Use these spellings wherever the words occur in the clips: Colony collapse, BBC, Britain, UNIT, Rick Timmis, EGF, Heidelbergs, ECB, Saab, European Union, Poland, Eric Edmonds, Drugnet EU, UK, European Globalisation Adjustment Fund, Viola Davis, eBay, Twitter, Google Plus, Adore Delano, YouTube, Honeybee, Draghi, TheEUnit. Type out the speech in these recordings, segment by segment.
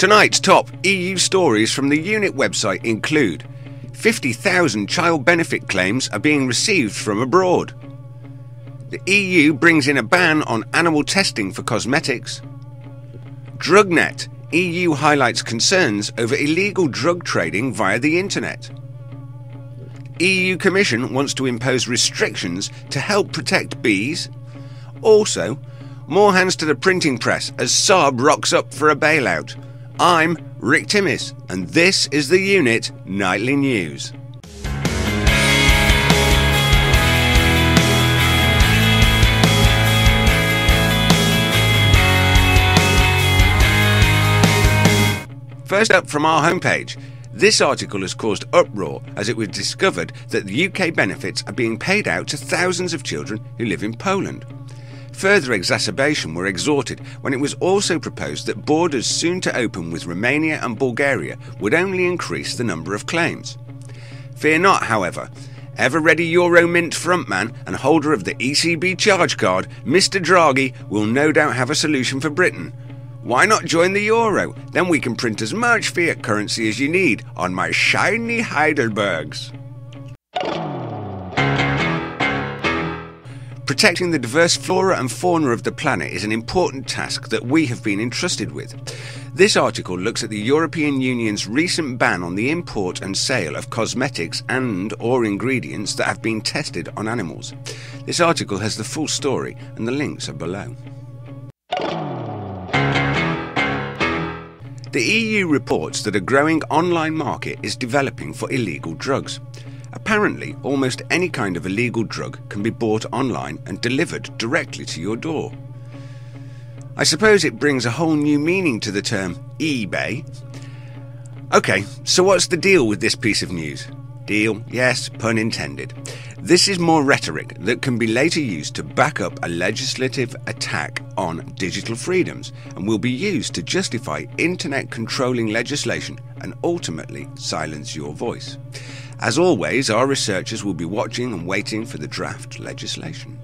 Tonight's top EU stories from the UNIT website include 50,000 child benefit claims are being received from abroad. The EU brings in a ban on animal testing for cosmetics. Drugnet EU highlights concerns over illegal drug trading via the internet. EU Commission wants to impose restrictions to help protect bees. Also, more hands to the printing press as Saab rocks up for a bailout. I'm Rick Timmis, and this is the UNIT Nightly News. First up from our homepage, this article has caused uproar as it was discovered that the UK benefits are being paid out to thousands of children who live in Poland. Further exacerbation were exhorted when it was also proposed that borders soon to open with Romania and Bulgaria would only increase the number of claims. Fear not, however. Ever ready Euro Mint frontman and holder of the ECB charge card, Mr. Draghi will no doubt have a solution for Britain. Why not join the Euro? Then we can print as much fiat currency as you need on my shiny Heidelbergs. Protecting the diverse flora and fauna of the planet is an important task that we have been entrusted with. This article looks at the European Union's recent ban on the import and sale of cosmetics and/or ingredients that have been tested on animals. This article has the full story and the links are below. The EU reports that a growing online market is developing for illegal drugs. Apparently, almost any kind of illegal drug can be bought online and delivered directly to your door. I suppose it brings a whole new meaning to the term eBay. Okay, so what's the deal with this piece of news? Deal, yes, pun intended. This is more rhetoric that can be later used to back up a legislative attack on digital freedoms and will be used to justify internet controlling legislation and ultimately silence your voice. As always, our researchers will be watching and waiting for the draft legislation.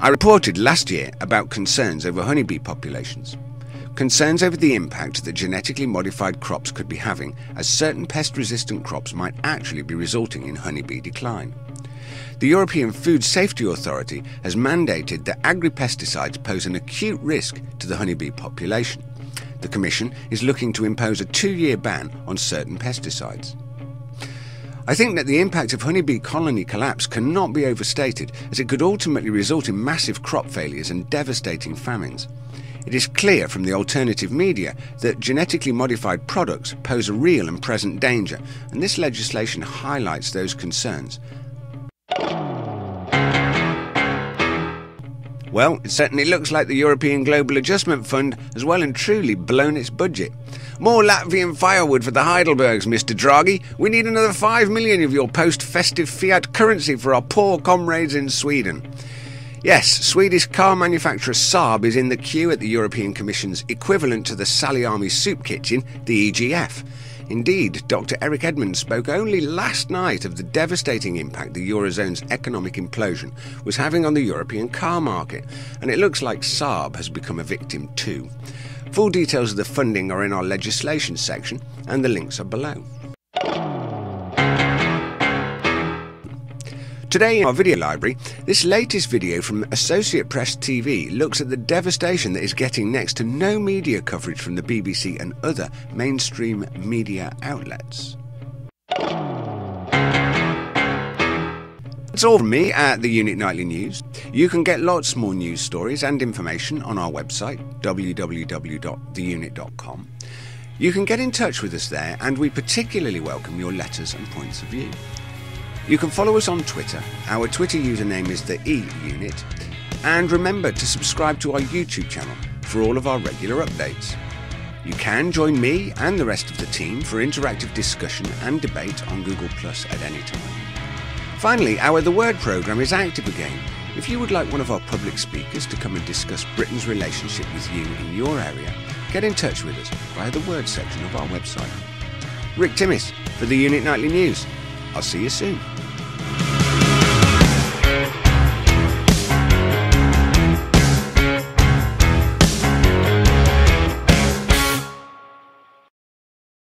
I reported last year about concerns over honeybee populations. Concerns over the impact that genetically modified crops could be having, as certain pest-resistant crops might actually be resulting in honeybee decline. The European Food Safety Authority has mandated that agri-pesticides pose an acute risk to the honeybee population. The Commission is looking to impose a 2-year ban on certain pesticides. I think that the impact of honeybee colony collapse cannot be overstated, as it could ultimately result in massive crop failures and devastating famines. It is clear from the alternative media that genetically modified products pose a real and present danger, and this legislation highlights those concerns. Well, it certainly looks like the European Global Adjustment Fund has well and truly blown its budget. More Latvian firewood for the Heidelbergs, Mr. Draghi. We need another 5 million of your post-festive fiat currency for our poor comrades in Sweden. Yes, Swedish car manufacturer Saab is in the queue at the European Commission's equivalent to the Saliami soup kitchen, the EGF. Indeed, Dr. Eric Edmonds spoke only last night of the devastating impact the Eurozone's economic implosion was having on the European car market, and it looks like Saab has become a victim too. Full details of the funding are in our legislation section, and the links are below. Today in our video library, this latest video from Associate Press TV looks at the devastation that is getting next to no media coverage from the BBC and other mainstream media outlets. That's all from me at the UNIT Nightly News. You can get lots more news stories and information on our website, www.theunit.com. You can get in touch with us there, and we particularly welcome your letters and points of view. You can follow us on Twitter. Our Twitter username is the E-Unit. And remember to subscribe to our YouTube channel for all of our regular updates. You can join me and the rest of the team for interactive discussion and debate on Google Plus at any time. Finally, our The Word programme is active again. If you would like one of our public speakers to come and discuss Britain's relationship with you in your area, get in touch with us via the Word section of our website. Rick Timmis for the UNIT Nightly News. I'll see you soon.